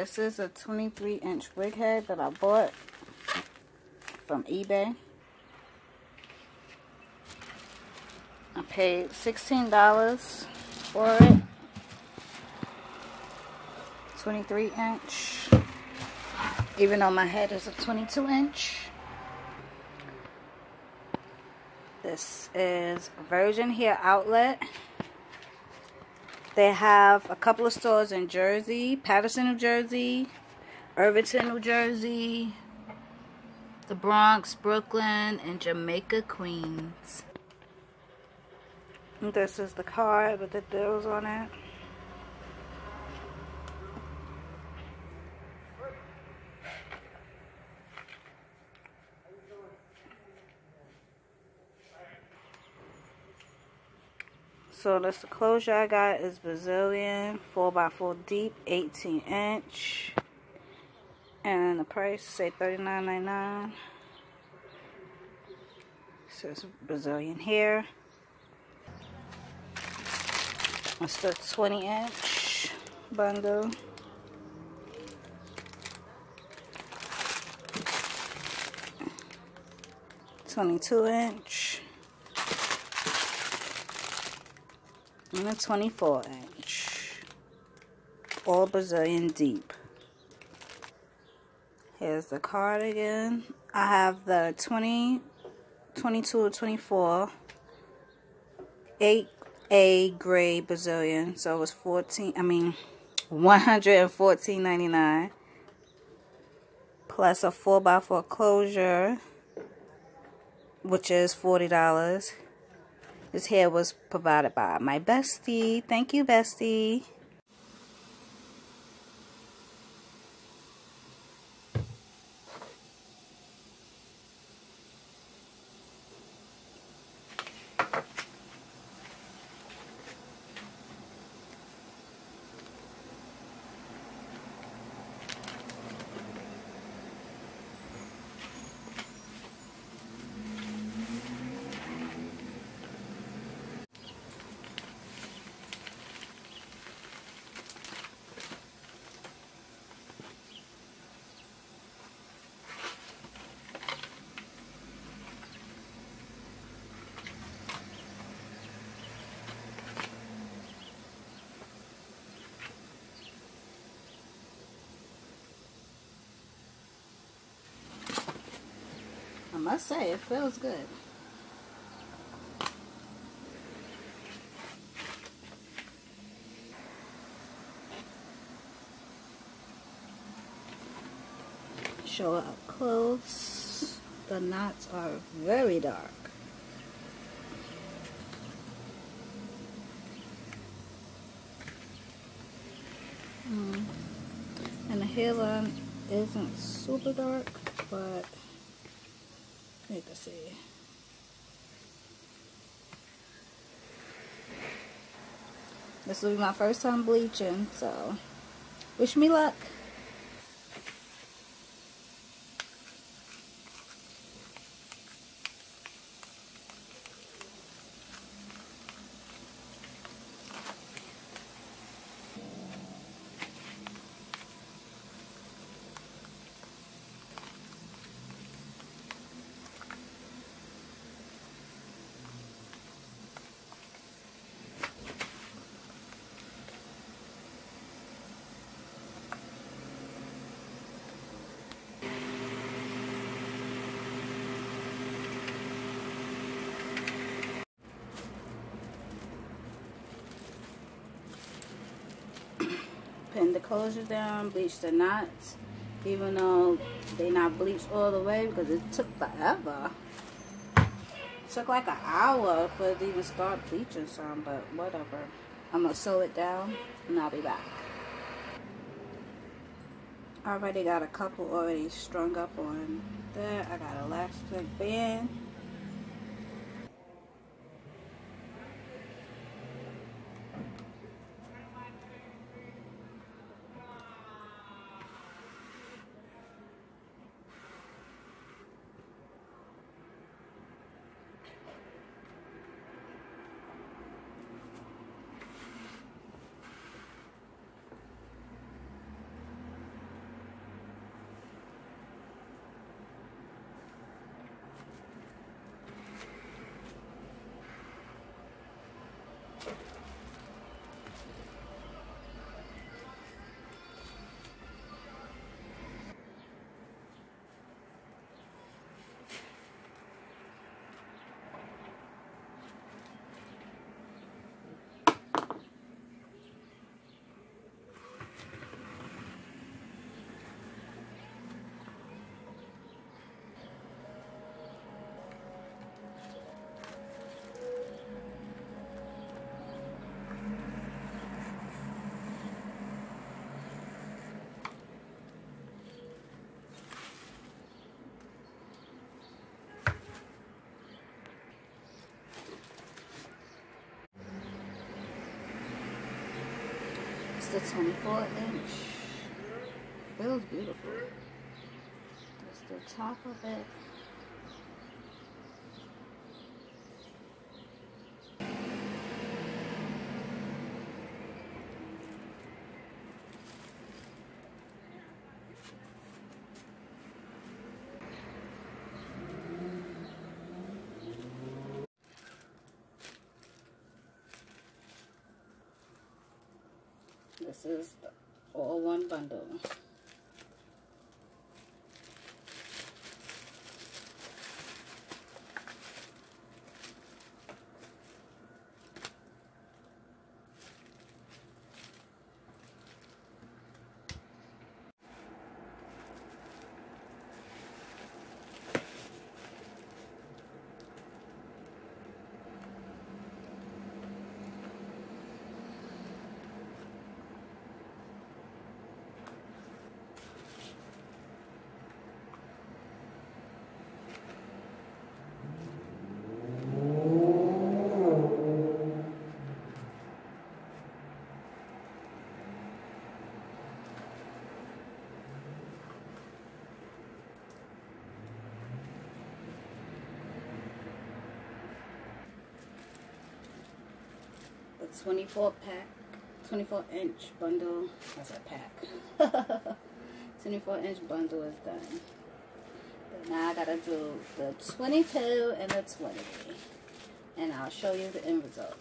This is a 23-inch wig head that I bought from eBay. I paid $16 for it. 23-inch. Even though my head is a 22-inch. This is Virgin Hair Outlet. They have a couple of stores in Jersey, Patterson, New Jersey, Irvington, New Jersey, the Bronx, Brooklyn, and Jamaica, Queens. This is the card with the bills on it. So that's the closure I got is Brazilian, 4x4 deep, 18-inch. And the price, say $39.99. So it's Brazilian hair. That's the 20-inch bundle. It's 22-inch. And a 24-inch, all Brazilian deep. Here's the cardigan. I have the 20, 22, 24, 8A gray Brazilian. So it was $114.99 plus a 4x4 closure, which is $40. This hair was provided by my bestie. Thank you, bestie. I must say, it feels good. Show it up close. The knots are very dark. And the hairline isn't super dark, but you can see. This will be my first time bleaching, so wish me luck. Pin the closure down, bleach the knots, even though they not bleached all the way because it took forever. It took like an hour for it to even start bleaching some, but whatever. I'm gonna sew it down and I'll be back. I already got a couple already strung up on there. I got an elastic band. It's the 24-inch. Feels beautiful. That's the top of it. This is the all-one bundle. The 24-inch bundle. That's a pack. 24-inch bundle is done. But now I gotta do the 22 and the 20, and I'll show you the end result.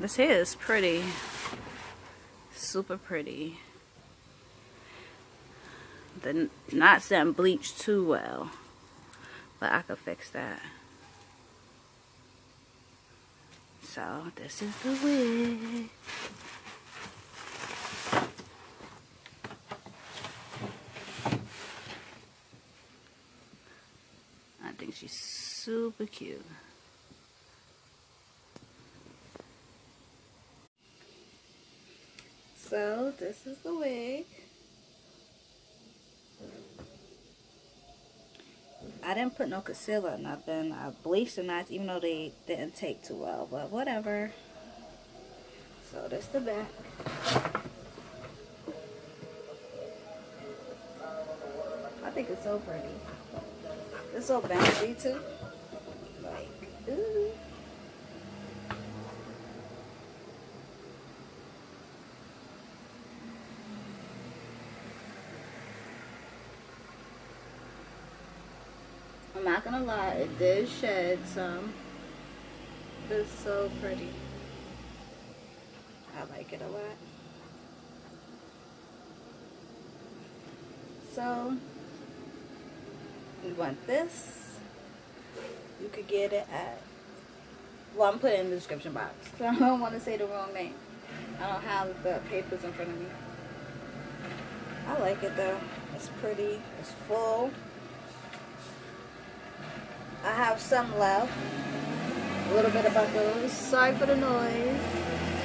This hair is pretty, super pretty. The knots didn't bleach too well, but I could fix that. So this is the wig. I think she's super cute. So this is the wig. I didn't put no concealer or nothing. I bleached the knots even though they didn't take too well, but whatever. So that's the back. I think it's so pretty. It's so bouncy too. Like, ooh. I'm not gonna lie, it did shed some. It's so pretty. I like it a lot. So, you want this? You could get it at, well, I'm putting it in the description box. So I don't want to say the wrong name. I don't have the papers in front of me. I like it though. It's pretty. It's full. I have some left, a little bit about those, sorry for the noise.